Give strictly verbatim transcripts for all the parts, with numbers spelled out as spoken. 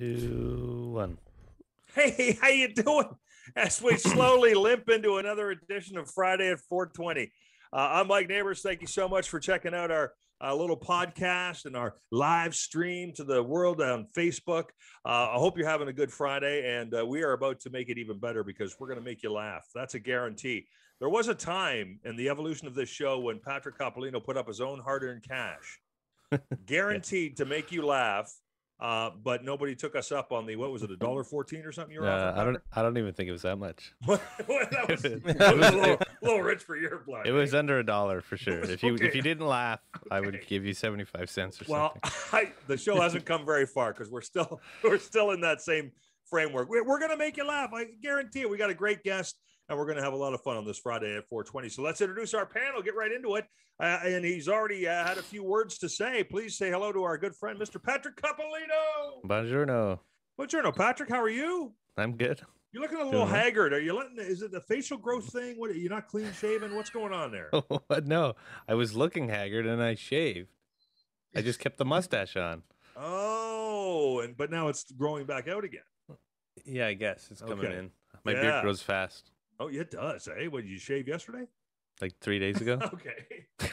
two, one. Hey, how you doing? As we slowly limp into another edition of Friday at four twenty. Uh, I'm Mike Neighbors. Thank you so much for checking out our uh, little podcast and our live stream to the world on Facebook. Uh, I hope you're having a good Friday, and uh, we are about to make it even better because we're going to make you laugh. That's a guarantee. There was a time in the evolution of this show when Patrick Coppolino put up his own hard-earned cash, guaranteed to make you laugh. Uh, but nobody took us up on the, what was it, a dollar fourteen or something you were uh, I don't I don't even think it was that much. That was, it was, that was a little, it, little rich for your blood. It was under a dollar for sure. Was, if you okay. if you didn't laugh, okay. I would give you seventy-five cents or well, something. Well, the show hasn't come very far because we're still we're still in that same framework. We're, we're going to make you laugh. I guarantee it. We got a great guest, and we're going to have a lot of fun on this Friday at four twenty. So let's introduce our panel, get right into it. Uh, and he's already uh, had a few words to say. Please say hello to our good friend, Mister Patrick Coppolino. Buongiorno. Buongiorno, Patrick. How are you? I'm good. You're looking a little good. Haggard. Are you letting, is it the facial growth thing? What, you're not clean shaven? What's going on there? No, I was looking haggard and I shaved. I just kept the mustache on. Oh, and but now it's growing back out again. Yeah, I guess it's coming okay. in. My yeah. beard grows fast. Oh, it does. Hey, what did you shave yesterday? Like three days ago. Okay.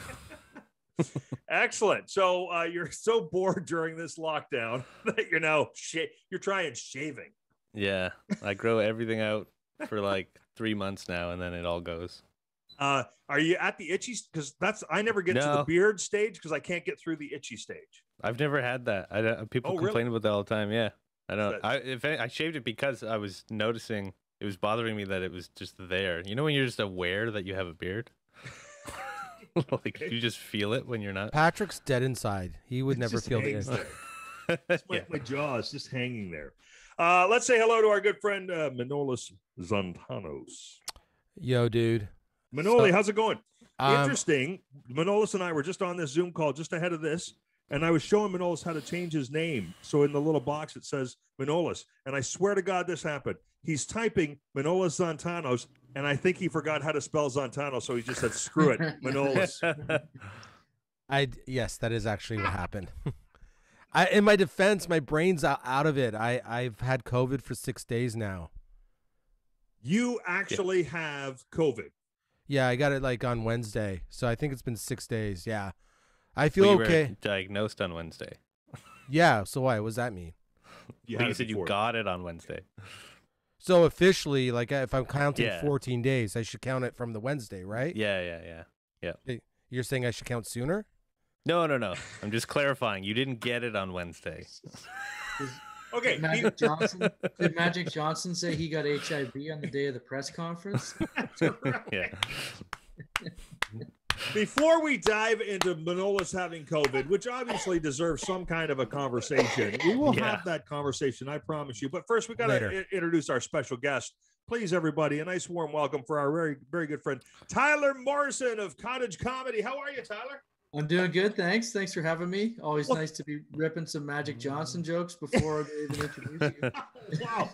Excellent. So uh, you're so bored during this lockdown that you're now sh- you're trying shaving. Yeah, I grow everything out for like three months now, and then it all goes. Uh, are you at the itchy? Because that's I never get no. to the beard stage because I can't get through the itchy stage. I've never had that. I don't, people oh, complain really? about that all the time. Yeah, I don't. I if any, I shaved it because I was noticing. It was bothering me that it was just there. You know when you're just aware that you have a beard? Like, you just feel it when you're not? Patrick's dead inside. He would it never feel the inside. It's my, yeah. my jaw is just hanging there. Uh, let's say hello to our good friend, uh, Manolis Zantanos. Yo, dude. Manoli, so, how's it going? Um, Interesting. Manolis and I were just on this Zoom call just ahead of this. And I was showing Manolis how to change his name. So in the little box, it says Manolis. And I swear to God, this happened. He's typing Manolis Zantanos, and I think he forgot how to spell Zantanos. So he just said, screw it, Manolis. I, yes, that is actually what happened. I, in my defense, my brain's out of it. I, I've had COVID for six days now. You actually yeah. have COVID? Yeah, I got it like on Wednesday. So I think it's been six days. Yeah. I feel well, you okay. Were diagnosed on Wednesday. Yeah. So why? What does that mean? You, you said you got it on Wednesday. So officially, like if I'm counting yeah. fourteen days, I should count it from the Wednesday, right? Yeah. Yeah. Yeah. Yeah. You're saying I should count sooner? No. No. No. I'm just clarifying. You didn't get it on Wednesday. Okay. Did Magic, Johnson, did Magic Johnson say he got H I V on the day of the press conference? Yeah. Before we dive into Manolis having COVID, which obviously deserves some kind of a conversation, we will yeah. have that conversation, I promise you. But first, we got to introduce our special guest. Please, everybody, a nice warm welcome for our very, very good friend, Tyler Morrison of Cottage Comedy. How are you, Tyler? I'm doing good, thanks. Thanks for having me. Always well, nice to be ripping some Magic Johnson jokes before I even introduce you. Wow.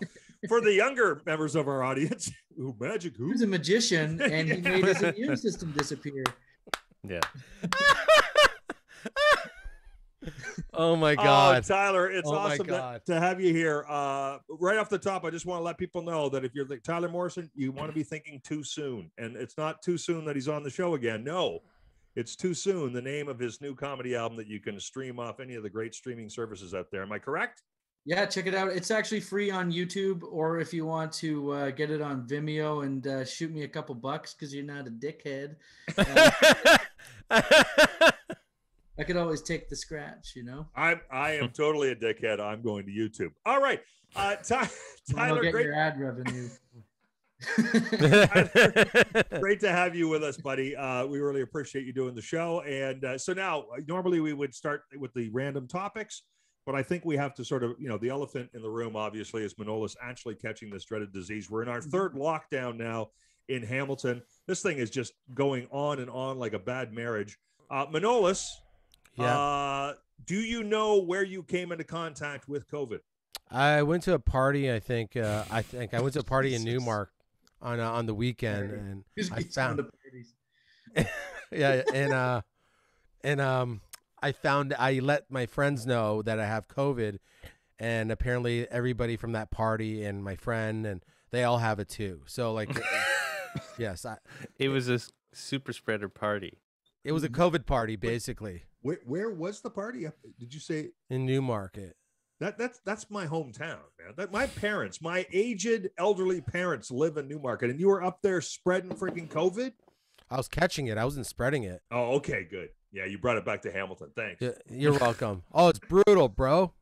For the younger members of our audience, ooh, Magic who? He's a magician, and yeah. he made his immune system disappear. Yeah. Oh my God, oh, Tyler! It's oh awesome to, to have you here. Uh, right off the top, I just want to let people know that if you're like Tyler Morrison, you want to be thinking too soon, and it's not too soon that he's on the show again. No, it's too soon. The name of his new comedy album that you can stream off any of the great streaming services out there. Am I correct? Yeah, check it out. It's actually free on YouTube, or if you want to uh, get it on Vimeo and uh, shoot me a couple bucks because you're not a dickhead. Uh, I could always take the scratch, you know. I I am totally a dickhead. I'm going to YouTube. All right, uh, Ty, Tyler, get great your ad revenue. Great to have you with us, buddy. Uh, we really appreciate you doing the show. And uh, so now, normally we would start with the random topics, but I think we have to sort of, you know, the elephant in the room, obviously, is Manolis actually catching this dreaded disease. We're in our third lockdown now in Hamilton. This thing is just going on and on like a bad marriage. Uh, Manolis, yeah. uh, do you know where you came into contact with COVID? I went to a party, I think. Uh, I think I went to a party in Newmark on uh, on the weekend, and I found the parties. yeah, and uh, and um, I found I let my friends know that I have COVID, and apparently everybody from that party and my friend and they all have it too. So like, yes, I, it was a super spreader party. It was a COVID party, basically. Where, where was the party? Did you say in Newmarket? That that's that's my hometown, man. That my parents, my aged elderly parents, live in Newmarket, and you were up there spreading freaking COVID. I was catching it. I wasn't spreading it. Oh, okay, good. Yeah, you brought it back to Hamilton. Thanks. You're welcome. Oh, it's brutal, bro.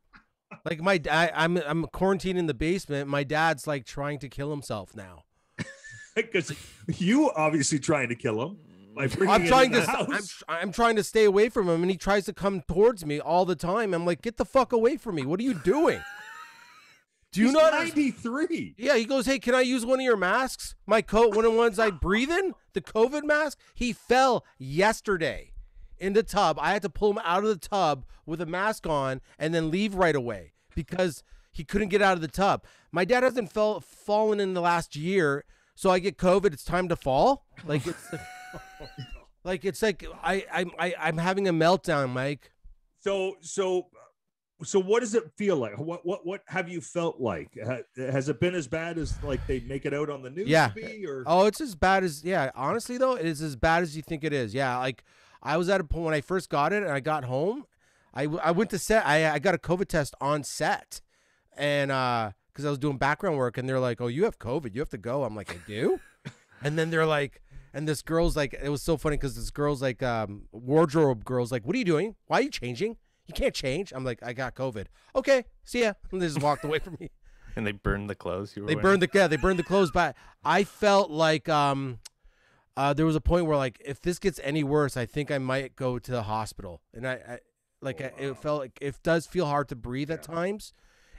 Like my dad, I'm I'm quarantined in the basement. My dad's like trying to kill himself now. Because you obviously trying to kill him. Like I'm trying to I'm, I'm trying to stay away from him, and he tries to come towards me all the time. I'm like, get the fuck away from me. What are you doing? Do you not ninety-three? Yeah, he goes, hey, can I use one of your masks? My coat, one of the ones I breathe in, the COVID mask. He fell yesterday in the tub. I had to pull him out of the tub with a mask on and then leave right away because he couldn't get out of the tub. My dad hasn't fell, fallen in the last year, so I get COVID. It's time to fall. Like it's the like it's like I, I I I'm having a meltdown, Mike. So so so what does it feel like? What what what have you felt like? Has it been as bad as like they make it out on the news? Yeah. To be, or? Oh, it's as bad as yeah. Honestly though, it is as bad as you think it is. Yeah. Like I was at a point when I first got it and I got home. I I went to set. I I got a COVID test on set, and uh, because I was doing background work, and they're like, "Oh, you have COVID. You have to go." I'm like, "I do," and then they're like. And this girl's like, it was so funny because this girl's like, um, wardrobe girl's like, what are you doing? Why are you changing? You can't change. I'm like, I got COVID. Okay, see ya. And they just walked away from me. And they burned the clothes you were They wearing. burned the, yeah, they burned the clothes. But I felt like um, uh, there was a point where like, if this gets any worse, I think I might go to the hospital. And I, I like, oh, I, wow. it felt like it does feel hard to breathe yeah. at times.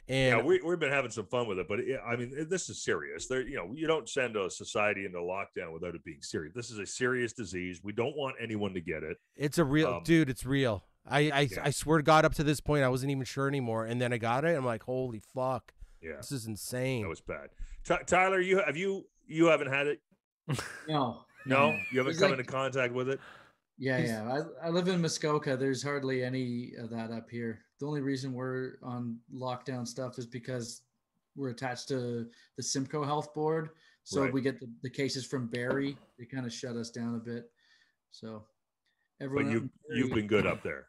And yeah, we, we've been having some fun with it, but it, I mean, this is serious. There, you know, you don't send a society into lockdown without it being serious. This is a serious disease. We don't want anyone to get it. It's a real um, dude. It's real. I, I, yeah. I swear to God, up to this point, I wasn't even sure anymore. And then I got it. I'm like, holy fuck. Yeah, this is insane. That was bad. T Tyler, you have you you haven't had it? No, no, you haven't it's come like, into contact with it. Yeah, He's, yeah. I, I live in Muskoka. There's hardly any of that up here. The only reason we're on lockdown stuff is because we're attached to the Simcoe Health Board. So right. we get the, the cases from Barrie. They kind of shut us down a bit. So everyone. But you, you've been good up there.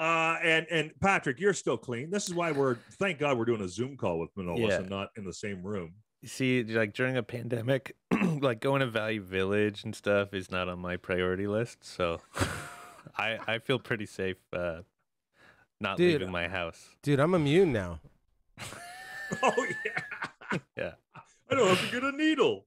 uh, and, and Patrick, you're still clean. This is why we're, thank God we're doing a Zoom call with Manolis yeah. and not in the same room. You see, like during a pandemic, like going to Valley Village and stuff is not on my priority list. So... I, I feel pretty safe uh, not dude, leaving my house. Dude, I'm immune now. Oh, yeah. Yeah. I don't have to get a needle.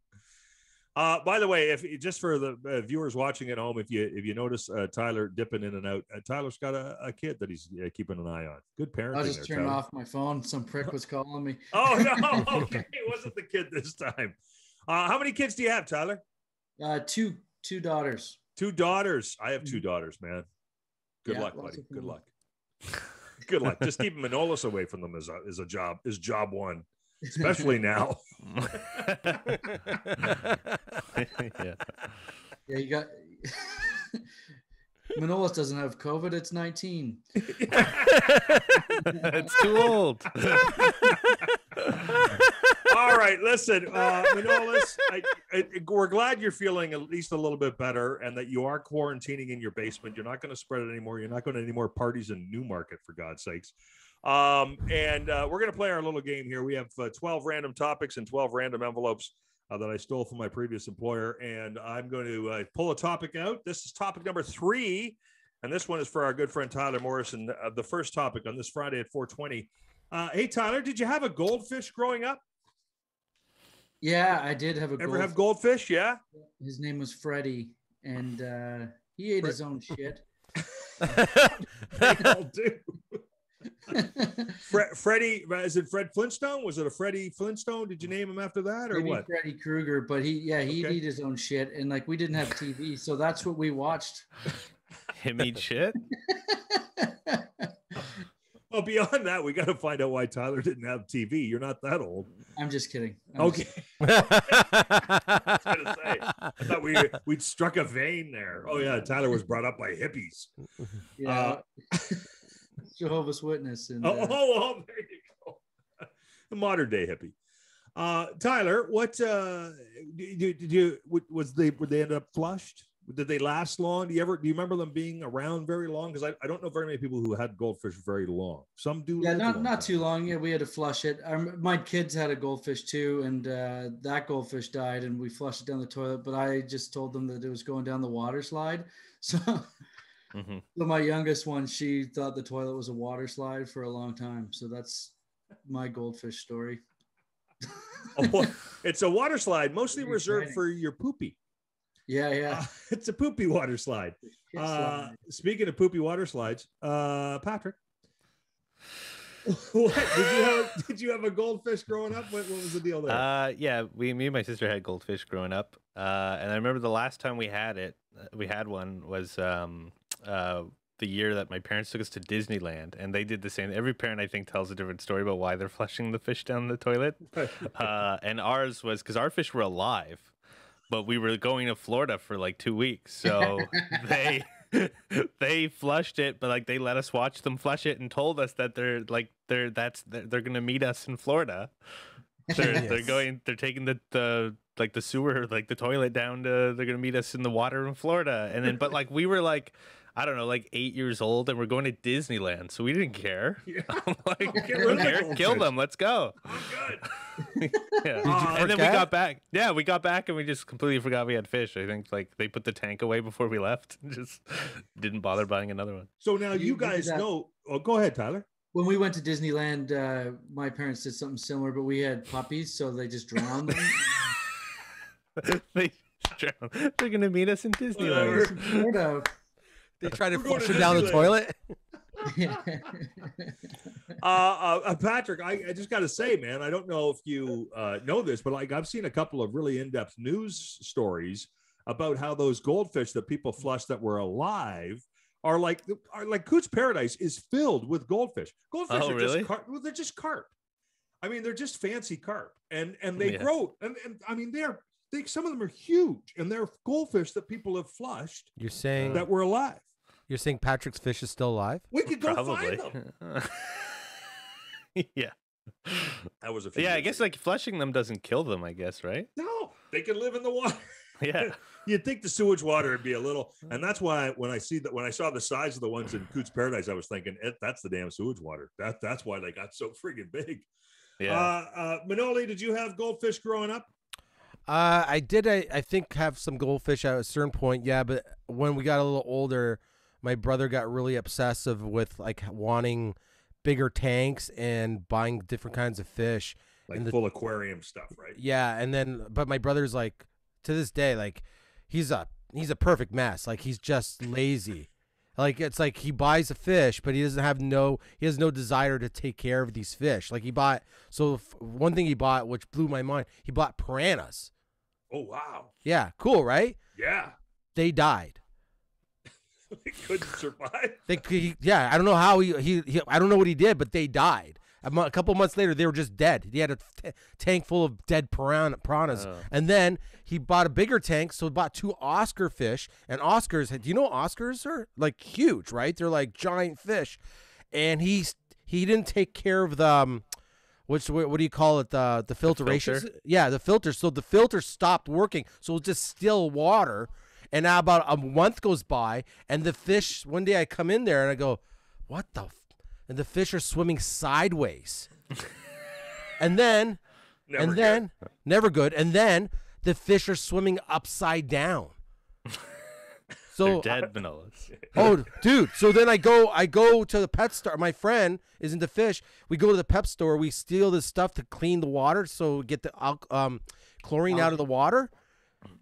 Uh, by the way, if just for the uh, viewers watching at home, if you if you notice uh, Tyler dipping in and out, uh, Tyler's got a, a kid that he's uh, keeping an eye on. Good parenting. I just there, turned Tyler. off my phone. Some prick was calling me. Oh, no. Okay. It wasn't the kid this time. Uh, how many kids do you have, Tyler? Uh, two two daughters. Two daughters. I have two daughters, man. Good yeah, luck, buddy. Good luck. Good luck. Just keep Manolis away from them is a, is a job, is job one, especially now. Yeah. Yeah, you got... Manolis doesn't have COVID. It's nineteen. It's too old. All right, listen, uh, Manolis, I, I, we're glad you're feeling at least a little bit better and that you are quarantining in your basement. You're not going to spread it anymore. You're not going to any more parties in Newmarket, for God's sakes. Um, and uh, we're going to play our little game here. We have uh, twelve random topics and twelve random envelopes uh, that I stole from my previous employer. And I'm going to uh, pull a topic out. This is topic number three. And this one is for our good friend Tyler Morrison. Uh, the first topic on this Friday at four twenty. Uh, hey, Tyler, did you have a goldfish growing up? Yeah, I did have a goldfish. Ever have goldfish? Yeah. His name was Freddie, and uh, he ate Fred his own shit. They all do. Fre Freddie, is it Fred Flintstone? Was it a Freddie Flintstone? Did you name him after that, or Maybe what? Freddie Krueger, but he, yeah, he'd okay. eat his own shit, and like we didn't have T V, so that's what we watched. Him eat shit. Well, beyond that, we got to find out why Tyler didn't have T V. You're not that old. I'm just kidding. I'm okay. Just... I was gonna say, I thought we we'd struck a vein there. Oh yeah, Tyler was brought up by hippies. Yeah. Uh, Jehovah's Witness. And, uh, oh, oh, oh, there you go. The modern day hippie. Uh, Tyler, what uh, did you, did you was they were they end up flushed? Did they last long? Do you ever do you remember them being around very long? Because I, I don't know very many people who had goldfish very long. Some do. Yeah, not not too long. Yeah, we had to flush it. I, my kids had a goldfish too, and uh, that goldfish died, and we flushed it down the toilet. But I just told them that it was going down the water slide. So, mm-hmm. So my youngest one, she thought the toilet was a water slide for a long time. So that's my goldfish story. Oh, it's a water slide, mostly reserved for your poopy. Yeah, yeah. Uh, it's a poopy water slide. Uh, speaking of poopy water slides, uh, Patrick, what did you have? Did you have a goldfish growing up? What, what was the deal there? Uh, yeah, we, me and my sister had goldfish growing up, uh, and I remember the last time we had it, we had one was um, uh, the year that my parents took us to Disneyland, and they did the same. Every parent, I think, tells a different story about why they're flushing the fish down the toilet, uh, and ours was because our fish were alive. But we were going to Florida for like two weeks, so they they flushed it. But like they let us watch them flush it and told us that they're like they're that's they're, they're gonna meet us in Florida. They're yes. they're going they're taking the the like the sewer like the toilet down to they're gonna meet us in the water in Florida. And then but like we were like I don't know like eight years old and we're going to Disneyland, so we didn't care. Yeah. like care, kill them, let's go. I'm good. yeah. uh, and then we got back yeah we got back and we just completely forgot we had fish. I think like they put the tank away before we left and just didn't bother buying another one. So now you, you guys know oh go ahead Tyler. When we went to Disneyland, uh my parents did something similar, but we had puppies, so they just drowned them. they drowned. They're gonna meet us in Disneyland. They try to flush them down the toilet. uh, uh Patrick, I, I just gotta say, man, I don't know if you uh know this, but like I've seen a couple of really in-depth news stories about how those goldfish that people flushed that were alive are like are like Coots Paradise is filled with goldfish. Goldfish oh, are really? just carp. Well, they're just carp. I mean, they're just fancy carp, and and they yeah. grow and, and I mean they're they some of them are huge, and they're goldfish that people have flushed. You're saying that were alive. You're saying Patrick's fish is still alive? We could go Probably. find them. yeah. That was a Yeah, I guess like flushing them doesn't kill them, I guess, right? No, they can live in the water. Yeah. You'd think the sewage water would be a little, and that's why when I see that when I saw the size of the ones in Coots Paradise, I was thinking that's the damn sewage water. That that's why they got so friggin' big. Yeah. Uh, uh, Manoli, did you have goldfish growing up? Uh, I did. I, I think have some goldfish at a certain point. Yeah, but when we got a little older, my brother got really obsessive with like wanting bigger tanks and buying different kinds of fish, like the full aquarium stuff, right? Yeah, and then but my brother's like to this day, like he's a he's a perfect mess. Like he's just lazy. Like it's like he buys a fish, but he doesn't have no he has no desire to take care of these fish. Like he bought so one thing he bought which blew my mind. He bought piranhas. Oh wow! Yeah, cool, right? Yeah, they died. They couldn't survive. They, he, yeah, I don't know how he, he, he. I don't know what he did, but they died. A, a couple months later, they were just dead. He had a t tank full of dead piran piranhas, oh. and then he bought a bigger tank, so he bought two Oscar fish. And Oscars, do you know Oscars are like huge, right? They're like giant fish, and he he didn't take care of the. Um, Which what do you call it? The the filtration. The filter. Yeah, the filter. So the filter stopped working. So it was just still water. And now about a month goes by, and the fish. One day I come in there and I go, "What the?" F and the fish are swimming sideways. and then, never and good. then, never good. And then the fish are swimming upside down. So they're dead, Manolis. Oh, dude. So then I go I go to the pet store. My friend is into fish. We go to the pet store. We steal this stuff to clean the water, so get the um, chlorine out of the water.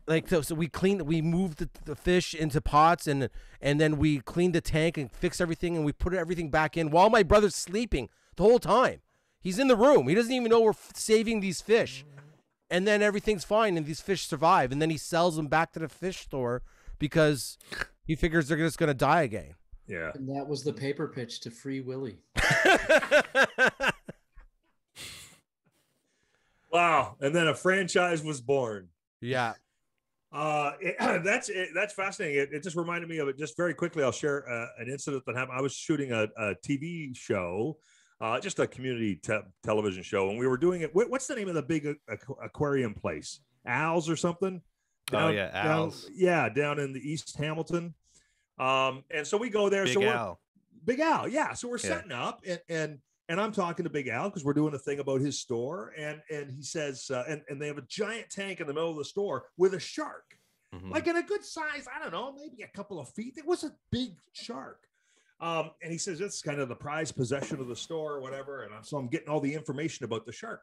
Like so, so we clean. We move the, the fish into pots, and and then we clean the tank and fix everything, and we put everything back in while my brother's sleeping the whole time. He's in the room. He doesn't even know we're saving these fish. And then everything's fine, and these fish survive. And then he sells them back to the fish store. Because he figures they're just going to die again. Yeah. And that was the paper pitch to Free Willy. Wow. And then a franchise was born. Yeah. Uh, it, that's it, that's fascinating. It, it just reminded me of it. Just very quickly, I'll share uh, an incident that happened. I was shooting a, a T V show, uh, just a community te- television show, and we were doing it. Wh- what's the name of the big aqu- aquarium place? Al's or something? Down, oh yeah, Al's. Down, yeah, down in the East Hamilton. Um, and so we go there. Big so Al. Big Al, yeah. So we're yeah. setting up, and and and I'm talking to Big Al because we're doing a thing about his store, and and he says, uh, and and they have a giant tank in the middle of the store with a shark, mm-hmm. like in a good size. I don't know, maybe a couple of feet. It was a big shark, um, and he says that's kind of the prized possession of the store or whatever. And I'm, so I'm getting all the information about the shark.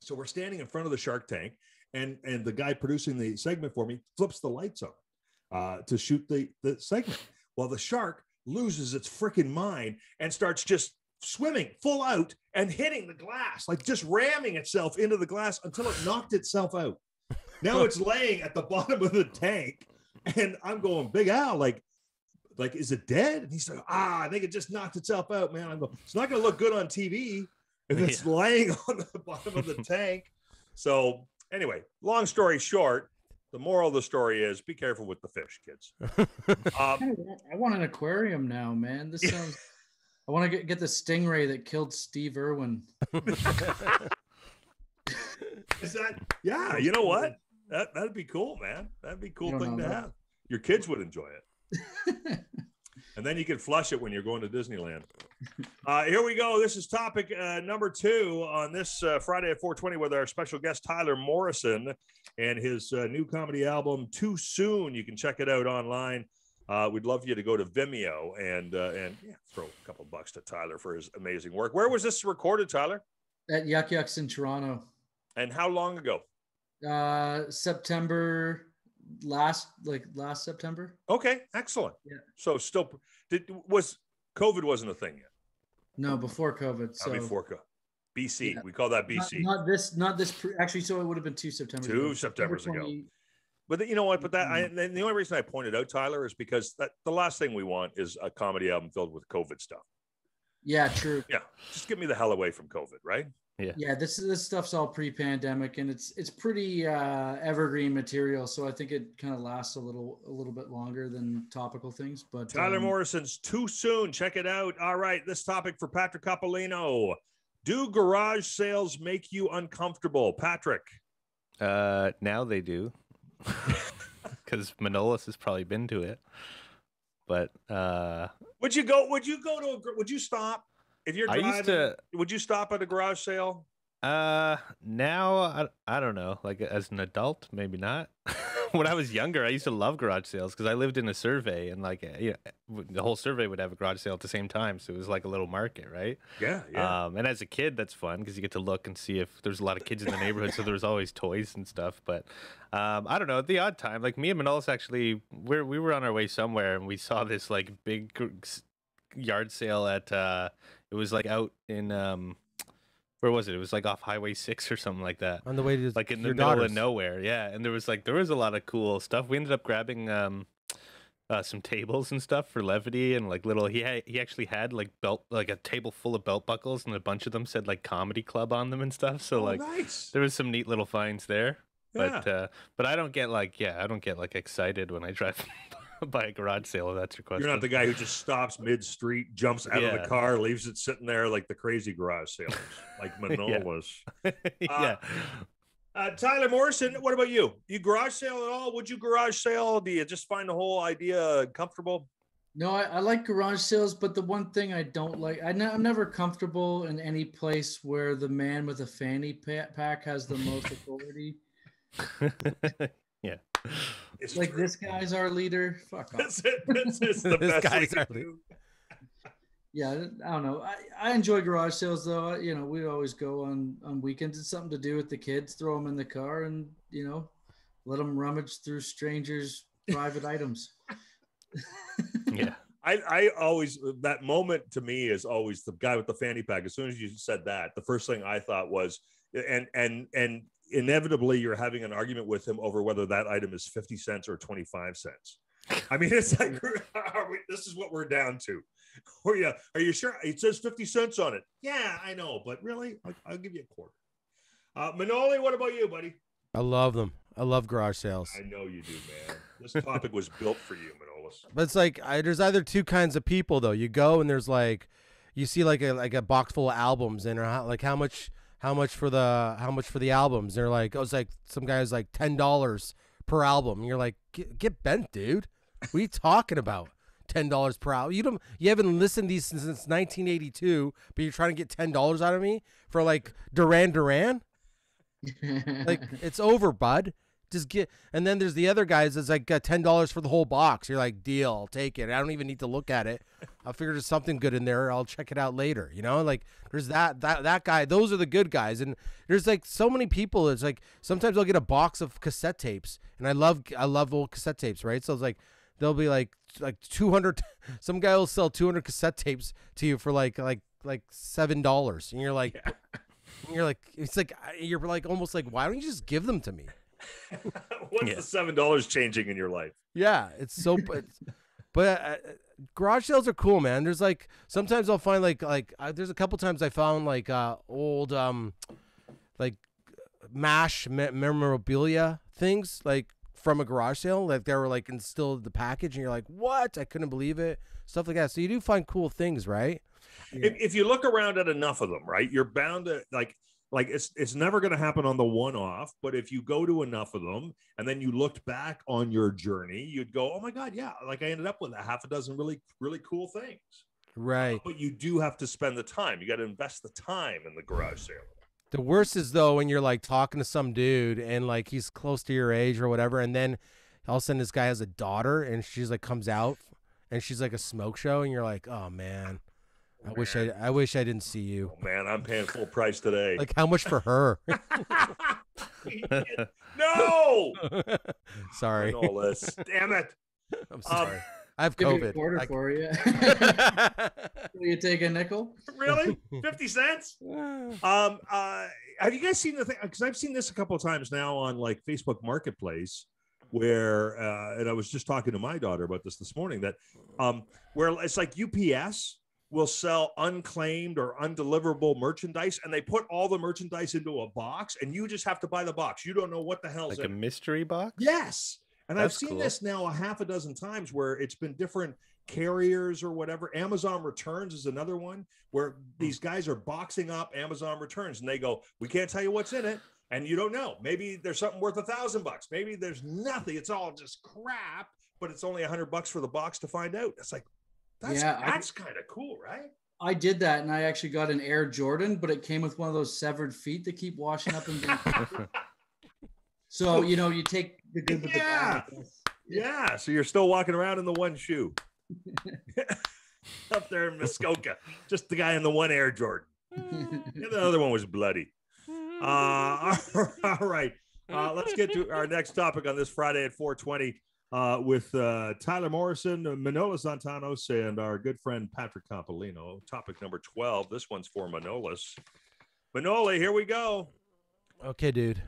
So we're standing in front of the shark tank, and and the guy producing the segment for me flips the lights on. Uh, to shoot the, the segment. Well, the shark loses its freaking mind and starts just swimming full out and hitting the glass, like just ramming itself into the glass until it knocked itself out. Now it's laying at the bottom of the tank, and I'm going, Big Al, like, like, is it dead? And he's like, ah, I think it just knocked itself out, man. I'm going, it's not going to look good on T V if it's yeah. laying on the bottom of the tank. So anyway, long story short, the moral of the story is be careful with the fish, kids. Um, I, want, I want an aquarium now, man. This sounds. I want to get, get the stingray that killed Steve Irwin. Is that? Yeah, you know what? That that'd be cool, man. That'd be a cool thing to that. have. Your kids would enjoy it, and then you can flush it when you're going to Disneyland. Uh, here we go. This is topic uh, number two on this uh, Friday at four twenty with our special guest Tyler Morrison and his uh, new comedy album, Too Soon. You can check it out online. Uh, we'd love you to go to Vimeo and uh, and yeah, throw a couple bucks to Tyler for his amazing work. Where was this recorded, Tyler? At Yuck Yucks in Toronto. And how long ago? Uh, September last, like last September. Okay, excellent. Yeah. So still, did was COVID wasn't a thing yet? No, before COVID. So. Before COVID. B C, yeah. We call that B C. Not, not this, not this. Pre- actually, so it would have been two September. Two ago. September's September ago. But the, you know what? But that I, the only reason I pointed out Tyler is because that the last thing we want is a comedy album filled with COVID stuff. Yeah, true. Yeah, just get me the hell away from COVID, right? Yeah. Yeah. This this stuff's all pre-pandemic, and it's it's pretty uh, evergreen material, so I think it kind of lasts a little a little bit longer than topical things. But Tyler um, Morrison's Too Soon. Check it out. All right, this topic for Patrick Coppolino. Do garage sales make you uncomfortable, Patrick? Uh, now they do, because Manolis has probably been to it. But uh, would you go? Would you go to? A, would you stop if you're driving? I used to, would you stop at a garage sale? Uh, now I I don't know. Like as an adult, maybe not. When I was younger, I used to love garage sales because I lived in a survey, and like yeah, the whole survey would have a garage sale at the same time, so it was like a little market, right? Yeah, yeah. Um, and as a kid, that's fun because you get to look and see if there's a lot of kids in the neighborhood, so there's always toys and stuff. But um, I don't know, at the odd time, like me and Manolis actually, we we were on our way somewhere and we saw this like big yard sale at uh, it was like out in um. Where was it? It was like off Highway six or something like that. On the way to like in the middle daughters. of nowhere, yeah. And there was like there was a lot of cool stuff. We ended up grabbing um, uh, some tables and stuff for Levity and like little. He ha- he actually had like belt like a table full of belt buckles, and a bunch of them said like Comedy Club on them and stuff. So oh, like nice. There was some neat little finds there. Yeah. But uh, but I don't get like yeah I don't get like excited when I drive by a garage sale. If that's your question. You're not the guy who just stops mid-street, jumps out yeah. of the car, leaves it sitting there like the crazy garage sailors, like Manolis. yeah. Uh, uh, Tyler Morrison, what about you? You garage sale at all? Would you garage sale? Do you just find the whole idea comfortable? No, I, I like garage sales, but the one thing I don't like, I ne- I'm never comfortable in any place where the man with a fanny pack has the most authority. yeah. It's like true. This guy's our leader. Fuck off. That's it. That's, that's the this best guy's our leader. Yeah, I don't know. I, I enjoy garage sales though. I, you know, we always go on on weekends. It's something to do with the kids. Throw them in the car and you know, let them rummage through strangers' private items. yeah, I I always that moment to me is always the guy with the fanny pack. As soon as you said that, the first thing I thought was and and and. inevitably you're having an argument with him over whether that item is fifty cents or twenty-five cents. I mean, it's like, are we, this is what we're down to. Are you, are you sure? It says fifty cents on it. Yeah, I know, but really? I'll, I'll give you a quarter. Uh, Manoli, what about you, buddy? I love them. I love garage sales. I know you do, man. This topic was built for you, Manolis. But it's like I, there's either two kinds of people, though. You go and there's like, you see like a like a box full of albums, and or how, like how much how much for the how much for the albums? They're like, oh, it's like some guy's like ten dollars per album. And you're like, get, get bent, dude. What are you talking about? Ten dollars per album? You don't you haven't listened to these since, since nineteen eighty-two, but you're trying to get ten dollars out of me for like Duran Duran? Like it's over, bud. Just get, and then there's the other guys that's like got ten dollars for the whole box. You're like, deal, I'll take it. I don't even need to look at it. I'll figure there's something good in there. I'll check it out later. You know, like there's that that that guy. Those are the good guys. And there's like so many people. It's like sometimes I'll get a box of cassette tapes, and I love I love old cassette tapes, right? So it's like they'll be like like two hundred. Some guy will sell two hundred cassette tapes to you for like like like seven dollars, and you're like, yeah. and you're like, it's like you're like almost like, why don't you just give them to me? What's yeah. the seven dollars changing in your life? Yeah, it's so. It's, but uh, garage sales are cool, man. There's like sometimes I'll find like like uh, there's a couple times I found like uh, old um like MASH me memorabilia things like from a garage sale, like they were like instilled in the package, and you're like, what? I couldn't believe it. Stuff like that. So you do find cool things, right? Yeah. If, if you look around at enough of them, right, you're bound to like. Like it's it's never going to happen on the one-off, but if you go to enough of them and then you looked back on your journey, you'd go, oh my god, yeah, like I ended up with a half a dozen really really cool things, right? Uh, but you do have to spend the time. You got to invest the time in the garage sale. The worst is though when you're like talking to some dude and like he's close to your age or whatever, and then all of a sudden this guy has a daughter and she's like comes out and she's like a smoke show, and you're like, oh man. I man. wish I I wish I didn't see you. Oh, man, I'm paying full price today. Like how much for her? No. Sorry. Manolis. Damn it. I'm sorry. Um, I have COVID. Give me a quarter I... for you. Will you take a nickel? Really? fifty cents? Um uh have you guys seen the thing, cuz I've seen this a couple of times now on like Facebook Marketplace, where uh and I was just talking to my daughter about this this morning, that um where it's like U P S will sell unclaimed or undeliverable merchandise, and they put all the merchandise into a box, and you just have to buy the box. You don't know what the hell's like in a mystery box. Yes, and That's I've seen cool. this now a half a dozen times where it's been different carriers or whatever. Amazon Returns is another one where these guys are boxing up Amazon Returns, and they go, "We can't tell you what's in it," and you don't know. Maybe there's something worth a thousand bucks. Maybe there's nothing. It's all just crap, but it's only a hundred bucks for the box to find out. It's like. That's, yeah, that's kind of cool, right? I did that, and I actually got an Air Jordan, but it came with one of those severed feet that keep washing up. And so, you know, you take the good with yeah. the bad. Yeah, so you're still walking around in the one shoe. Up there in Muskoka. Just the guy in the one Air Jordan. The other one was bloody. Uh, all right, uh, let's get to our next topic on this Friday at four twenty. Uh, with uh, Tyler Morrison, Manolis Zantanos, and our good friend Patrick Coppolino. Topic number twelve. This one's for Manolis. Manoli, here we go. Okay, dude.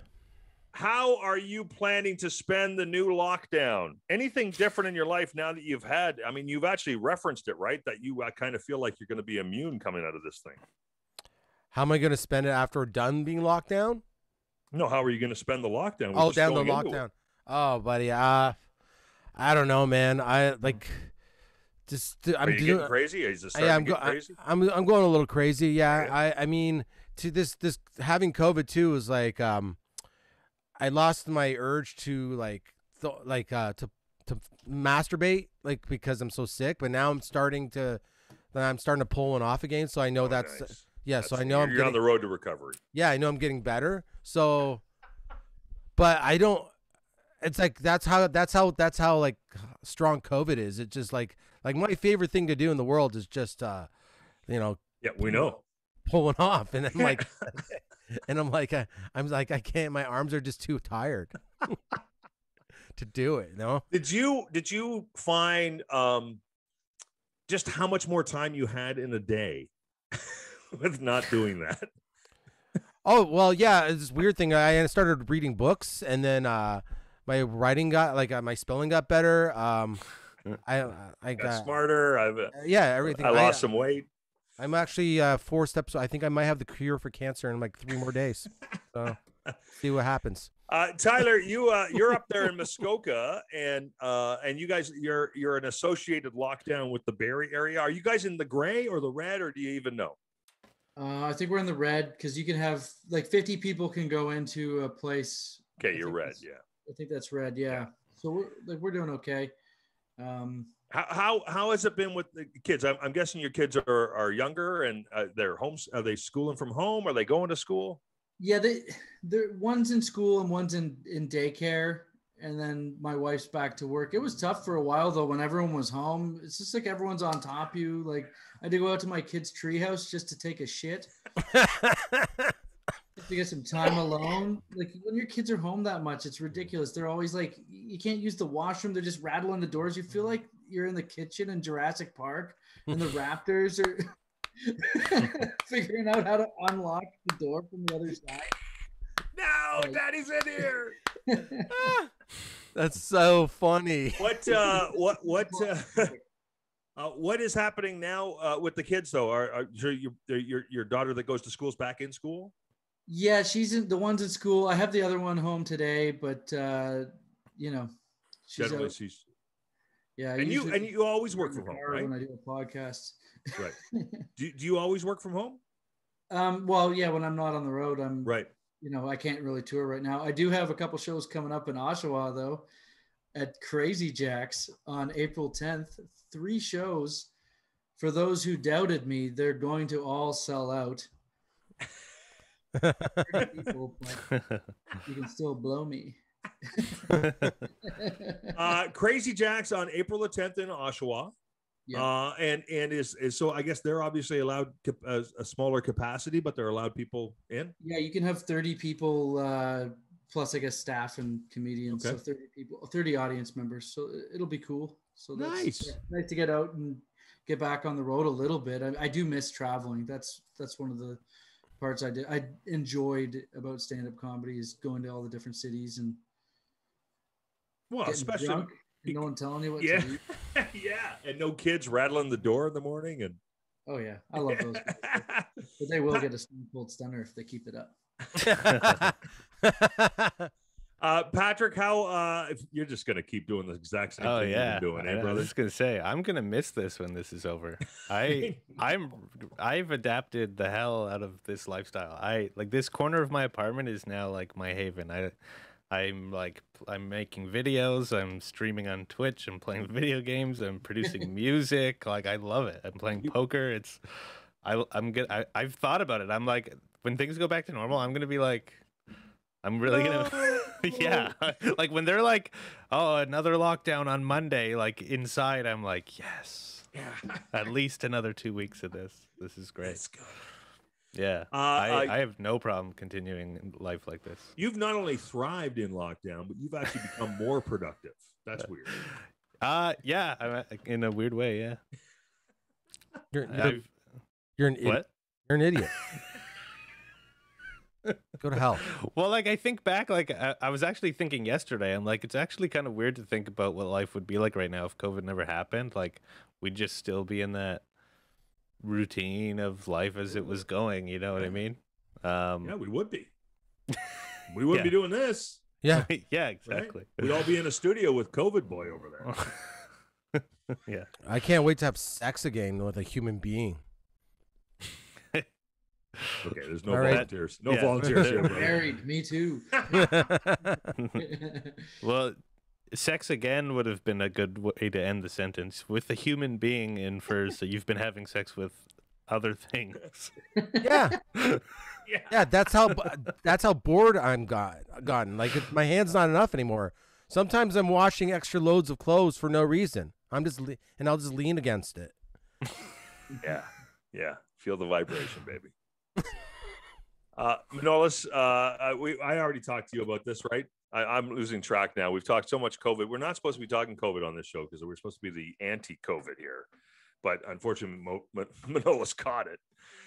How are you planning to spend the new lockdown? Anything different in your life now that you've had? I mean, you've actually referenced it, right? That you uh, kind of feel like you're going to be immune coming out of this thing. How am I going to spend it after we're done being locked down? No, how are you going to spend the lockdown? We're oh, down the lockdown. Oh, buddy. Uh... I don't know, man. I like just. Are I'm you doing, getting crazy. Is this yeah, I'm going. Crazy? I'm I'm going a little crazy. Yeah, yeah. I I mean, to this this having COVID too was like um, I lost my urge to like th like uh to to masturbate like because I'm so sick. But now I'm starting to, then I'm starting to pull one off again. So I know oh, that's nice. yeah. That's, so I know you're I'm getting, on the road to recovery. Yeah, I know I'm getting better. So, but I don't. It's like that's how that's how that's how like strong COVID is. It's just like like my favorite thing to do in the world is just uh you know yeah we know pulling off, and I'm like and I'm like I, I'm like I can't, my arms are just too tired to do it. No, did you did you find um just how much more time you had in a day with not doing that? Oh well, yeah, it's this weird thing. I started reading books, and then uh. My writing got like uh, my spelling got better. Um, I I got, got smarter. I've uh, yeah, everything. I lost I, some weight. I'm actually uh, four steps. I think I might have the cure for cancer in like three more days. So see what happens. Uh, Tyler, you uh, you're up there in Muskoka, and uh, and you guys you're you're an associated lockdown with the Barrie area. Are you guys in the gray or the red, or do you even know? Uh, I think we're in the red because you can have like fifty people can go into a place. Okay, you're red, yeah. I think that's red, yeah. yeah. So we're like we're doing okay. Um, how how how has it been with the kids? I'm, I'm guessing your kids are are younger and uh, they're homes. Are they schooling from home? Are they going to school? Yeah, they, they're one's in school and one's in, in daycare, and then my wife's back to work. It was tough for a while, though, when everyone was home. It's just like everyone's on top of you. Like, I had to go out to my kid's treehouse just to take a shit. Just to get some time alone. Like, when your kids are home that much, it's ridiculous. They're always like, you can't use the washroom. They're just rattling the doors. You feel like you're in the kitchen in Jurassic Park, and the Raptors are... figuring out how to unlock the door from the other side. No, like, Daddy's in here. Ah, that's so funny. What? Uh, what? What? Uh, uh, what is happening now uh, with the kids? Though, are, are so your your your daughter that goes to school is back in school? Yeah, she's in the one's in school. I have the other one home today, but uh, you know, she's generally out. she's yeah. And you and you always work from home, right? When I do a podcast. Right. Do, do you always work from home? Um, well, yeah, when I'm not on the road, I'm right. You know, I can't really tour right now. I do have a couple shows coming up in Oshawa, though, at Crazy Jacks on April tenth. Three shows. For those who doubted me, they're going to all sell out. People, you can still blow me. uh, Crazy Jacks on April the tenth in Oshawa. Yeah. Uh, and, and is, is, so I guess they're obviously allowed a, a smaller capacity, but they're allowed people in. Yeah. You can have thirty people, uh, plus I guess staff and comedians. Okay. So thirty people, thirty audience members. So it'll be cool. So that's nice. Yeah, nice to get out and get back on the road a little bit. I, I do miss traveling. That's, that's one of the parts I did. I enjoyed about stand-up comedy is going to all the different cities and. Well, especially. Drunk. And no one telling you what yeah. to do. Yeah. And no kids rattling the door in the morning. And oh, yeah. I love those. But they will get a stone cold stunner if they keep it up. uh, Patrick, how uh, if you're just going to keep doing the exact same oh, thing yeah. you're doing, hey, brother? I was just going to say, I'm going to miss this when this is over. I, I'm, I've adapted the hell out of this lifestyle. I like this corner of my apartment is now like my haven. I, I'm like, I'm making videos, I'm streaming on Twitch, I'm playing video games, I'm producing music, like, I love it. I'm playing poker, it's, I, I'm good, I, I've thought about it, I'm like, when things go back to normal, I'm gonna be like, I'm really gonna, yeah, like, when they're like, oh, another lockdown on Monday, like, inside, I'm like, yes, yeah. At least another two weeks of this, this is great. Let's go. Yeah, uh, I, I have no problem continuing life like this. You've not only thrived in lockdown, but you've actually become more productive. That's weird. Uh, yeah, I'm, in a weird way, yeah. You're an idiot. You're an idiot. What? You're an idiot. Go to hell. Well, like, I think back, like, I, I was actually thinking yesterday, I'm like, it's actually kind of weird to think about what life would be like right now if COVID never happened. Like, we'd just still be in that routine of life as it was going, you know what I mean? Um yeah, we would be we wouldn't yeah. be doing this. Yeah. Yeah, exactly, right? We'd all be in a studio with COVID boy over there. Yeah, I can't wait to have sex again with a human being. Okay, there's no all volunteers right. no yeah. volunteers here, married me too. Well, sex again would have been a good way to end the sentence. With a human being infers that you've been having sex with other things. Yeah, yeah, yeah. That's how that's how bored I'm got gotten. Like it, my hand's not enough anymore. Sometimes I'm washing extra loads of clothes for no reason. I'm just le and I'll just lean against it. Yeah, yeah. Feel the vibration, baby. uh, Manolis, uh, we I already talked to you about this, right? I, I'm losing track now. We've talked so much COVID. We're not supposed to be talking COVID on this show because we're supposed to be the anti-COVID here, but unfortunately, Mo, Mo, Manolis caught it.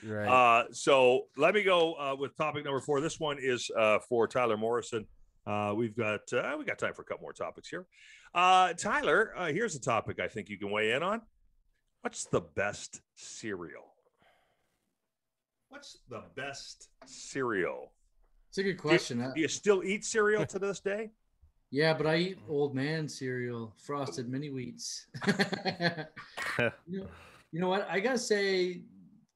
Right. Uh, so let me go uh, with topic number four. This one is uh, for Tyler Morrison. Uh, we've got uh, we got time for a couple more topics here. Uh, Tyler, uh, here's a topic I think you can weigh in on. What's the best cereal? What's the best cereal? It's a good question. Do you, do you still eat cereal to this day? Yeah, but I eat old man cereal, Frosted Mini Wheats. you, know, you know what? I got to say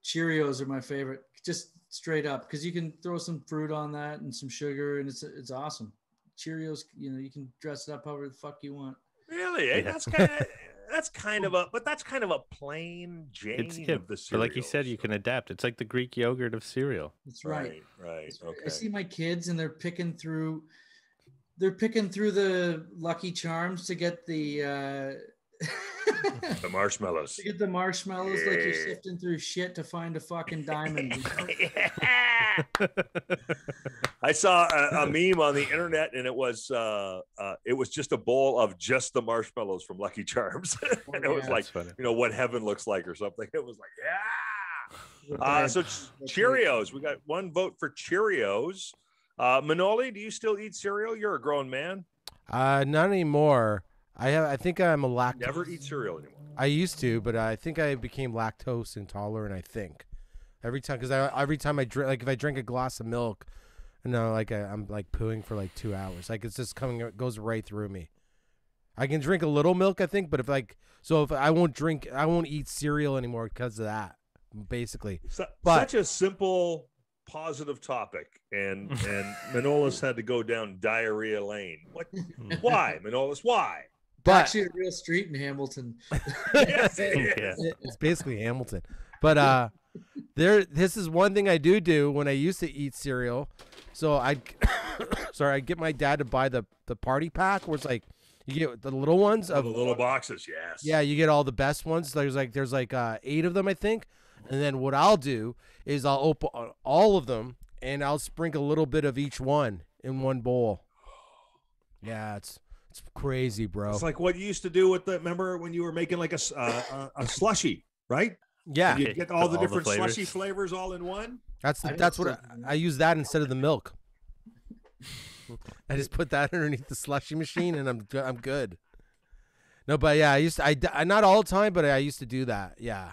Cheerios are my favorite, just straight up, because you can throw some fruit on that and some sugar, and it's it's awesome. Cheerios, you know, you can dress it up however the fuck you want. Really? Yeah. That's kind of... That's kind of a, but that's kind of a plain Jane it's, yeah, of the cereal. Like you said, you can adapt. It's like the Greek yogurt of cereal. That's right. Right. right. That's right. Okay. I see my kids, and they're picking through, they're picking through the Lucky Charms to get the uh, the marshmallows. To get the marshmallows, yeah. Like you're sifting through shit to find a fucking diamond. You know? I saw a, a meme on the internet, and it was uh, uh, it was just a bowl of just the marshmallows from Lucky Charms, and it yeah, was like, you know, what heaven looks like or something. It was like, yeah. Uh, so Cheerios, we got one vote for Cheerios. Uh, Manoli, do you still eat cereal? You're a grown man. Uh, not anymore. I have. I think I'm a lactose. Never eat cereal anymore. I used to, but I think I became lactose intolerant. I think every time, because I every time I drink, like if I drink a glass of milk. No, like I, I'm like pooing for like two hours. Like it's just coming, it goes right through me. I can drink a little milk, I think, but if like, so if I won't drink, I won't eat cereal anymore because of that, basically. So, but, such a simple, positive topic, and and Manolis had to go down diarrhea lane. What? Why, Manolis? Why? But, actually, a real street in Hamilton. Yes, it is. It's basically Hamilton, but uh, there. This is one thing I do do when I used to eat cereal. So I, sorry, I get my dad to buy the the party pack where it's like you get the little ones of oh, the little boxes. Yes. Yeah, you get all the best ones. There's like there's like uh, eight of them, I think. And then what I'll do is I'll open all of them and I'll sprinkle a little bit of each one in one bowl. Yeah, it's it's crazy, bro. It's like what you used to do with the. Remember when you were making like a uh, a, a slushie, right? Yeah, you get all the all different the flavors. slushy flavors all in one. That's the, that's what I, I use that instead of the milk. I just put that underneath the slushy machine, and I'm I'm good. No, but yeah, I used to, I, I not all the time, but I used to do that. Yeah,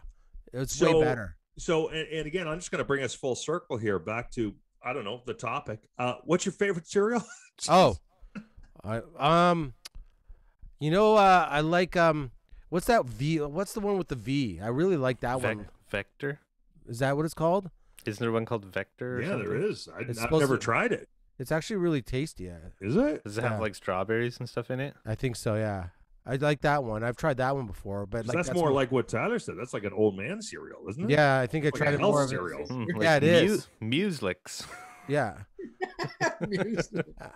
it's so, way better. So and, and again, I'm just going to bring us full circle here back to I don't know the topic. Uh, what's your favorite cereal? oh, I, um, you know uh, I like um, what's that V? What's the one with the V? I really like that Vec one. Vector, is that what it's called? Isn't there one called Vector? Or yeah, something? There is. I, I've never to, tried it. It's actually really tasty. Yeah. Is it? Does it yeah. have like strawberries and stuff in it? I think so. Yeah, I like that one. I've tried that one before, but like, that's, that's more one. like what Tyler said. That's like an old man cereal, isn't it? Yeah, I think it's I tried like it more cereal. Of cereal. Mm, like yeah, it is. Mueslix. Yeah.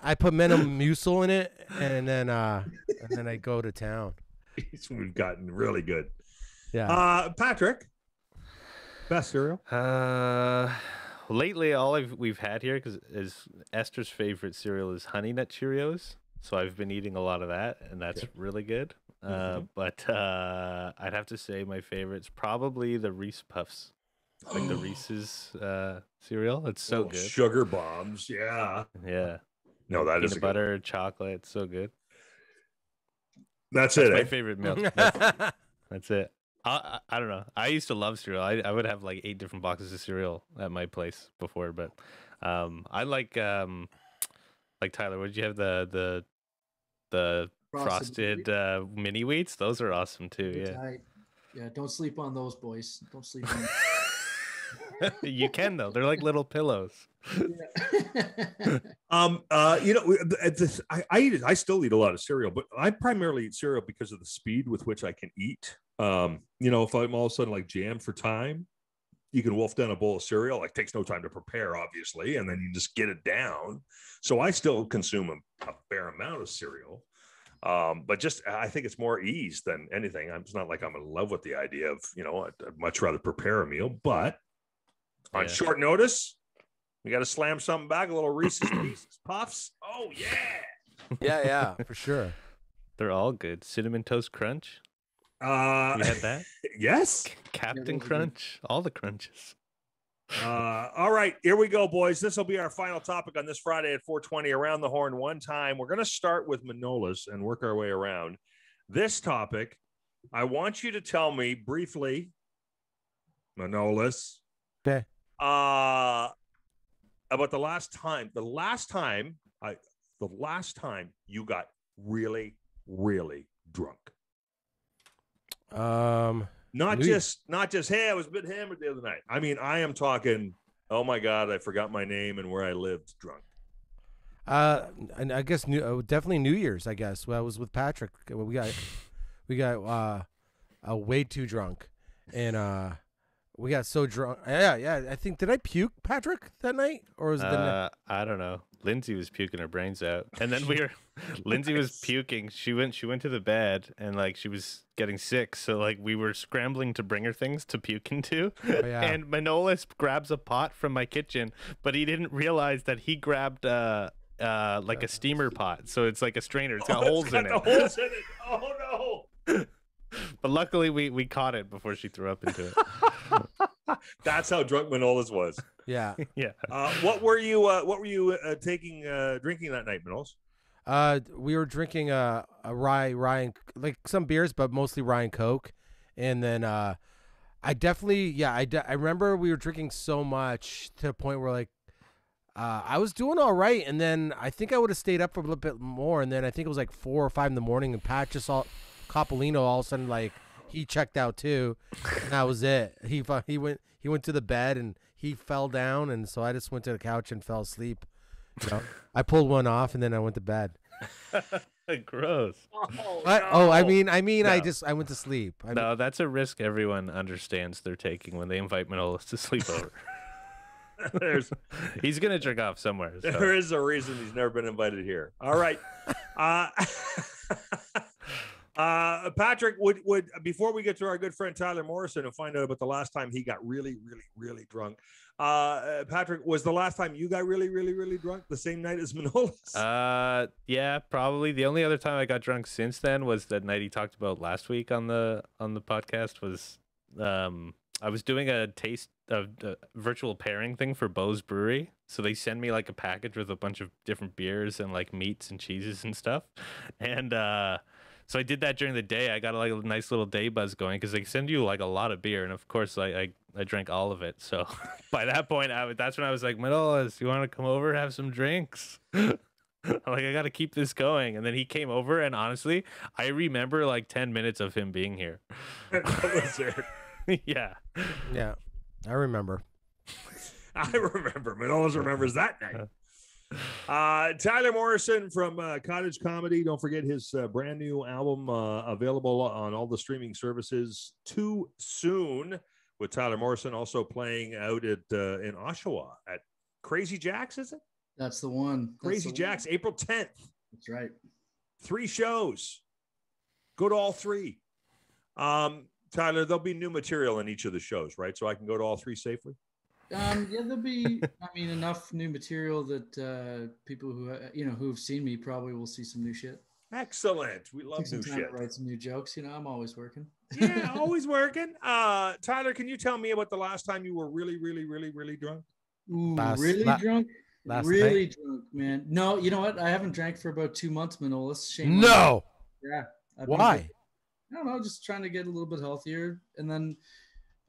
I put Menem Musil in it, and then uh, and then I go to town. We've gotten really good. Yeah. Uh, Patrick. Best cereal? Uh, lately, all I've, we've had here cause is Esther's favorite cereal is Honey Nut Cheerios. So I've been eating a lot of that, and that's okay. really good. Uh, mm-hmm. But uh, I'd have to say my favorite's probably the Reese Puffs, like the Reese's uh, cereal. It's so oh, good. Sugar bombs, yeah. Yeah. No, that Peanut is butter, good. chocolate. It's so good. That's, that's it. My eh? favorite milk. That's, that's it. I, I don't know. I used to love cereal. I, I would have like eight different boxes of cereal at my place before, but um, I like um, like Tyler. Would you have the the the frosted, frosted uh, mini wheats? Those are awesome too. Good yeah, tight. yeah. Don't sleep on those, boys. Don't sleep on them. You can though. They're like little pillows. Yeah. um. Uh. You know, this, I I, eat, I still eat a lot of cereal, but I primarily eat cereal because of the speed with which I can eat. Um, you know, if I'm all of a sudden like jammed for time, you can wolf down a bowl of cereal. Like takes no time to prepare, obviously, and then you just get it down. So I still consume a, a fair amount of cereal, um, but just I think it's more ease than anything. I'm, it's not like I'm in love with the idea of you know I'd, I'd much rather prepare a meal, but on yeah. short notice, we got to slam something back. A little Reese's Pieces Puffs. Oh yeah, yeah, yeah, for sure. They're all good. Cinnamon Toast Crunch. Uh, you had that? Yes. Captain Crunch, all the crunches. Uh, all right, here we go, boys. This will be our final topic on this Friday at four twenty around the horn one time. We're going to start with Manolis and work our way around. This topic, I want you to tell me briefly, Manolis, okay. uh, about the last time, the last time, I, the last time you got really, really drunk. Um, not just, you- not just, hey, I was a bit hammered the other night. I mean, I am talking, oh my God, I forgot my name and where I lived drunk. Uh, and I guess new, uh, definitely New Year's. I guess well, I was with Patrick. We got, we got uh, uh, way too drunk, and uh, we got so drunk. Yeah, yeah. I think did I puke, Patrick, that night, or was it? The uh, ni- I don't know. Lindsay was puking her brains out, and then we were. Lindsay was puking. She went. She went to the bed, and like she was getting sick, so like we were scrambling to bring her things to puke into. Oh, yeah. And Manolis grabs a pot from my kitchen, but he didn't realize that he grabbed. Uh, Uh, like a steamer pot, so it's like a strainer. It's got, oh, holes, it's got in it. holes in it. Oh no! But luckily, we we caught it before she threw up into it. That's how drunk Manolis was. Yeah, yeah. Uh, what were you? Uh, what were you uh, taking? Uh, drinking that night, Manolis? Uh, we were drinking uh, a rye, rye, and, like some beers, but mostly rye and coke. And then uh, I definitely, yeah, I de- I remember we were drinking so much to the point where like. Uh, I was doing all right, and then I think I would have stayed up for a little bit more, and then I think it was like four or five in the morning, and Pat just saw Coppolino all of a sudden, like, he checked out too, and that was it. He he went he went to the bed, and he fell down, and so I just went to the couch and fell asleep. You know? I pulled one off, and then I went to bed. Gross. Oh, but, no. oh, I mean, I mean, no. I just I went to sleep. I no, mean, that's a risk everyone understands they're taking when they invite Manolis to sleep over. There's, he's gonna jerk off somewhere. So. There is a reason he's never been invited here. All right, uh, uh, Patrick. Would would before we get to our good friend Tyler Morrison and find out about the last time he got really, really, really drunk. Uh, Patrick, was the last time you got really, really, really drunk the same night as Manolis? Uh, yeah, probably. The only other time I got drunk since then was that night he talked about last week on the on the podcast. Was um, I was doing a taste. A, a virtual pairing thing for Beau's brewery, so they send me like a package with a bunch of different beers and like meats and cheeses and stuff, and uh so I did that during the day. I got like a nice little day buzz going because they send you like a lot of beer, and of course I I, I drank all of it. So by that point, I that's when I was like, Manolis, you want to come over and have some drinks? Like, I gotta keep this going. And then he came over, and honestly, I remember like ten minutes of him being here. yeah, yeah. I remember. I remember. Manolis remembers that night. Uh, Tyler Morrison from uh, Cottage Comedy. Don't forget his uh, brand new album uh, available on all the streaming services too soon. With Tyler Morrison also playing out at uh, in Oshawa at Crazy Jacks, is it? That's the one. That's Crazy the Jacks, one. April tenth. That's right. Three shows. Go to all three. Um. Tyler, there'll be new material in each of the shows, right? So I can go to all three safely? Um, yeah, there'll be, I mean, enough new material that uh, people who, you know, who've seen me probably will see some new shit. Excellent. We love new shit. Write some new jokes. You know, I'm always working. Yeah, always working. Uh, Tyler, can you tell me about the last time you were really, really, really, really drunk? Ooh, last, really la- drunk? Last really night. Drunk, man. No, you know what? I haven't drank for about two months, Manolis. Shame. No. Yeah. I've Why? Been- I don't know, just trying to get a little bit healthier. And then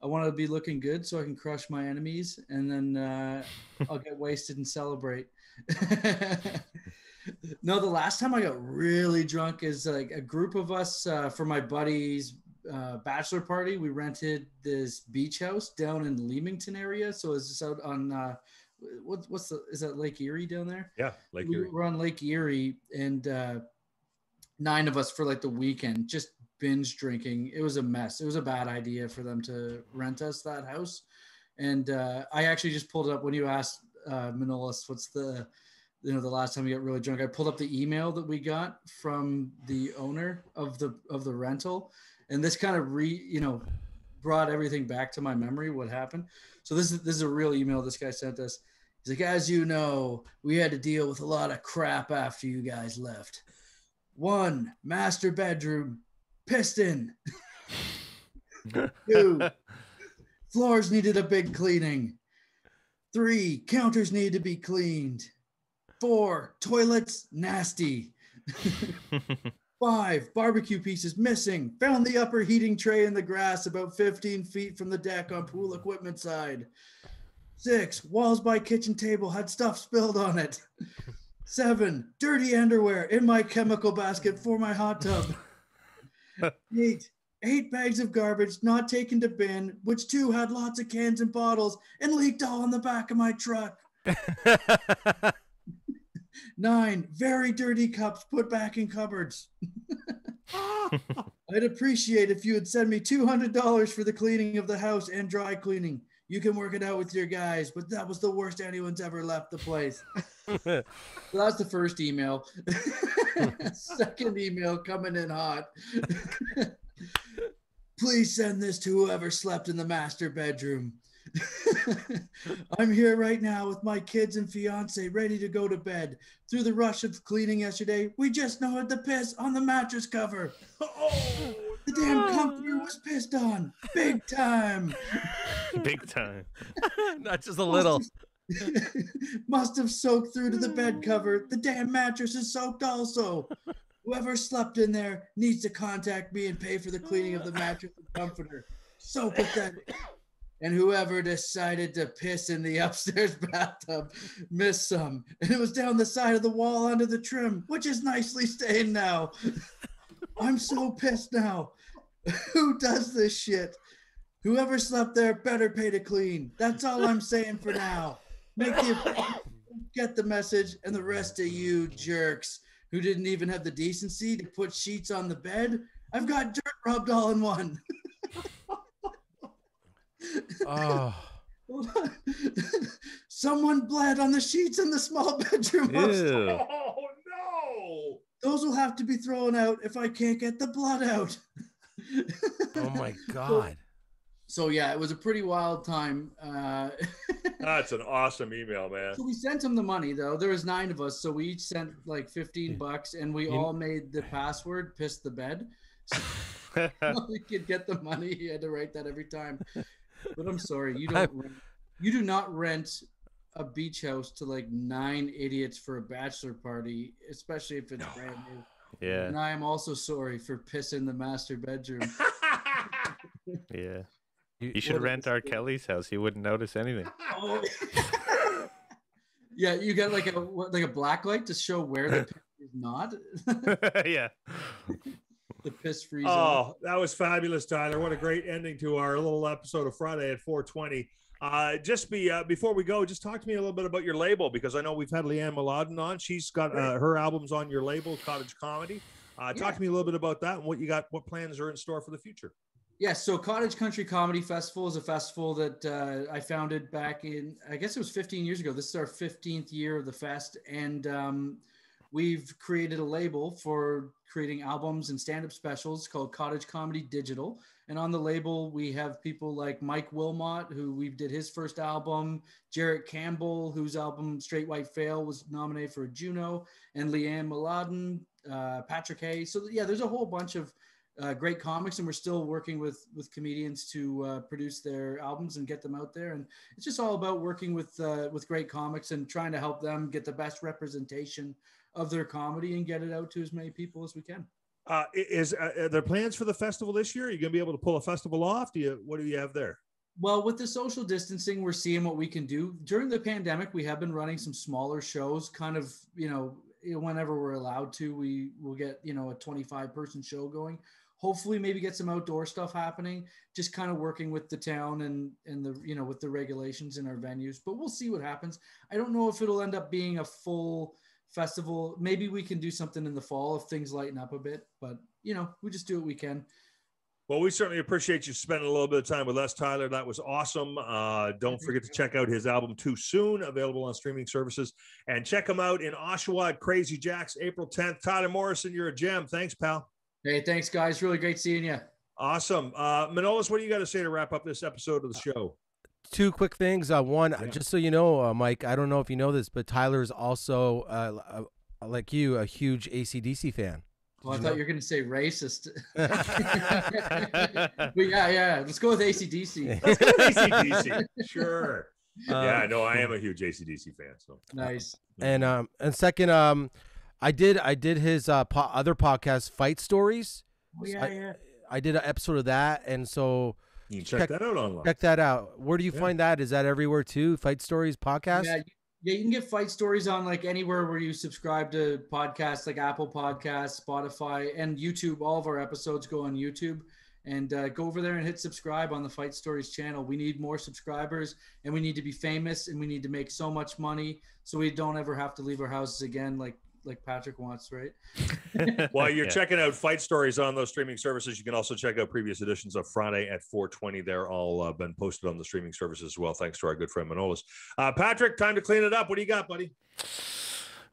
I want to be looking good so I can crush my enemies. And then uh, I'll get wasted and celebrate. No, the last time I got really drunk is like a group of us uh, for my buddy's uh, bachelor party. We rented this beach house down in the Leamington area. So it's just out on, uh, what, what's the, is that Lake Erie down there? Yeah, Lake Erie. We were on Lake Erie, and uh, nine of us for like the weekend, just binge drinking. It was a mess. It was a bad idea for them to rent us that house. And uh, I actually just pulled it up when you asked uh, Manolis, what's the, you know, the last time you got really drunk. I pulled up the email that we got from the owner of the of the rental, and this kind of re, you know, brought everything back to my memory. What happened? So this is this is a real email this guy sent us. He's like, as you know, we had to deal with a lot of crap after you guys left. One, master bedroom. Piston. Two, floors needed a big cleaning. Three, counters need to be cleaned. Four, toilets nasty. Five, barbecue pieces missing. Found the upper heating tray in the grass about fifteen feet from the deck on pool equipment side. Six, walls by kitchen table had stuff spilled on it. Seven, dirty underwear in my chemical basket for my hot tub. Eight, eight bags of garbage not taken to bin, which two had lots of cans and bottles and leaked all in the back of my truck. Nine, very dirty cups put back in cupboards. I'd appreciate if you would send me two hundred dollars for the cleaning of the house and dry cleaning. You can work it out with your guys, but that was the worst anyone's ever left the place. So that's the first email. Second email coming in hot. Please send this to whoever slept in the master bedroom. I'm here right now with my kids and fiance ready to go to bed. Through the rush of cleaning yesterday, we just noted the piss on the mattress cover. Oh! The damn comforter was pissed on. Big time. Big time. Not just a little. Must have soaked through to the bed cover. The damn mattress is soaked also. Whoever slept in there needs to contact me and pay for the cleaning of the mattress and comforter. So pathetic. And whoever decided to piss in the upstairs bathtub missed some. And it was down the side of the wall under the trim, which is nicely stained now. I'm so pissed now. Who does this shit? Whoever slept there better pay to clean. That's all I'm saying for now. Make the get the message, and the rest of you jerks who didn't even have the decency to put sheets on the bed. I've got dirt rubbed all in one. Oh. Someone bled on the sheets in the small bedroom. Oh no. Those will have to be thrown out if I can't get the blood out. Oh my God. So, so yeah, it was a pretty wild time. Uh, That's an awesome email, man. So we sent him the money though. There was nine of us. So we each sent like fifteen bucks and we all made the password, piss the bed. So we could get the money. He had to write that every time. But I'm sorry. You don't, rent, you do not rent a beach house to like nine idiots for a bachelor party, especially if it's no. brand new. Yeah. And I am also sorry for pissing the master bedroom. Yeah. You, you should well, rent R. Kelly's house. He wouldn't notice anything. Oh. Yeah, you got like a like a black light to show where the piss is not. Yeah. The piss free zone. Oh, that was fabulous, Tyler. What a great ending to our little episode of Friday at four twenty. Uh, just be uh, before we go, just talk to me a little bit about your label, because I know we've had Leanne Mladen on. She's got uh, her albums on your label, Cottage Comedy. Uh, yeah. Talk to me a little bit about that and what you got, what plans are in store for the future. Yeah, so Cottage Country Comedy Festival is a festival that uh, I founded back in, I guess it was fifteen years ago. This is our fifteenth year of the fest, and um, we've created a label for creating albums and stand-up specials called Cottage Comedy Digital. And on the label, we have people like Mike Wilmot, who we did his first album, Jarrett Campbell, whose album Straight White Fail was nominated for a Juno, and Leanne Mladen, uh, Patrick Hay. So yeah, there's a whole bunch of uh, great comics, and we're still working with, with comedians to uh, produce their albums and get them out there. And it's just all about working with, uh, with great comics and trying to help them get the best representation of their comedy and get it out to as many people as we can. Uh, is uh, are there plans for the festival this year? Are you going to be able to pull a festival off? Do you, what do you have there? Well, with the social distancing, we're seeing what we can do. During the pandemic, we have been running some smaller shows, kind of, you know, whenever we're allowed to, we will get, you know, a twenty-five person show going. Hopefully maybe get some outdoor stuff happening, just kind of working with the town and, and the, you know, with the regulations in our venues, but we'll see what happens. I don't know if it'll end up being a full festival. Maybe we can do something in the fall if things lighten up a bit, but you know, we just do what we can. Well, we certainly appreciate you spending a little bit of time with us, Tyler. That was awesome. Uh, don't forget to check out his album Too Soon, available on streaming services, and check him out in Oshawa at Crazy Jacks, April tenth. Tyler Morrison, you're a gem. Thanks, pal. Hey, thanks guys. Really great seeing you. Awesome. Uh, Manolis, what do you got to say to wrap up this episode of the show? Two quick things. Uh, one, yeah. Just so you know, uh, Mike, I don't know if you know this, but Tyler is also, uh, uh, like you, a huge A C D C fan. Well, I thought you were going to say racist. But yeah, yeah. Let's go with A C D C. Let's go with A C D C. Sure. Um, yeah, no, I am a huge A C D C fan. So nice. And um, and second, um, I did I did his uh po other podcast, Fight Stories. Oh, yeah, I, yeah. I did an episode of that, and so. You can check, check that out online. Check that out. Where do you yeah. find that? Is that everywhere too? Fight Stories Podcast? Yeah, you, yeah, you can get Fight Stories on like anywhere where you subscribe to podcasts, like Apple Podcasts, Spotify, and YouTube. All of our episodes go on YouTube. And uh, go over there and hit subscribe on the Fight Stories channel. We need more subscribers, and we need to be famous, and we need to make so much money so we don't ever have to leave our houses again like like Patrick wants, right? While you're yeah. checking out Fight Stories on those streaming services, you can also check out previous editions of Friday at four twenty. They're all uh, been posted on the streaming services as well, thanks to our good friend Manolis. Uh, Patrick, time to clean it up. What do you got, buddy?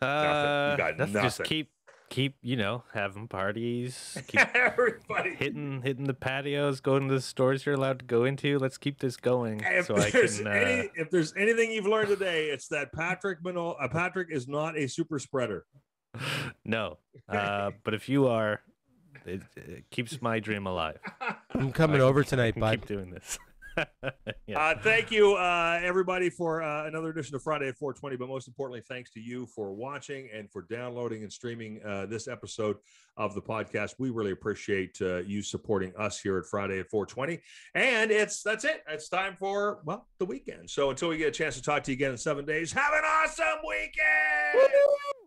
Uh, nothing. You got nothing. Just keep. Keep, you know, having parties, keep everybody hitting hitting the patios, going to the stores you're allowed to go into. Let's keep this going. If, so there's, I can, any, uh, if there's anything you've learned today, it's that Patrick Manol, uh, Patrick is not a super spreader. No, uh, but if you are, it, it keeps my dream alive. I'm coming I over can, tonight, bud. Keep doing this. yeah. uh, thank you, uh, everybody, for uh, another edition of Friday at four twenty. But most importantly, thanks to you for watching and for downloading and streaming uh, this episode of the podcast. We really appreciate uh, you supporting us here at Friday at four twenty. And it's that's it. It's time for, well, the weekend. So until we get a chance to talk to you again in seven days, have an awesome weekend. Woo-hoo!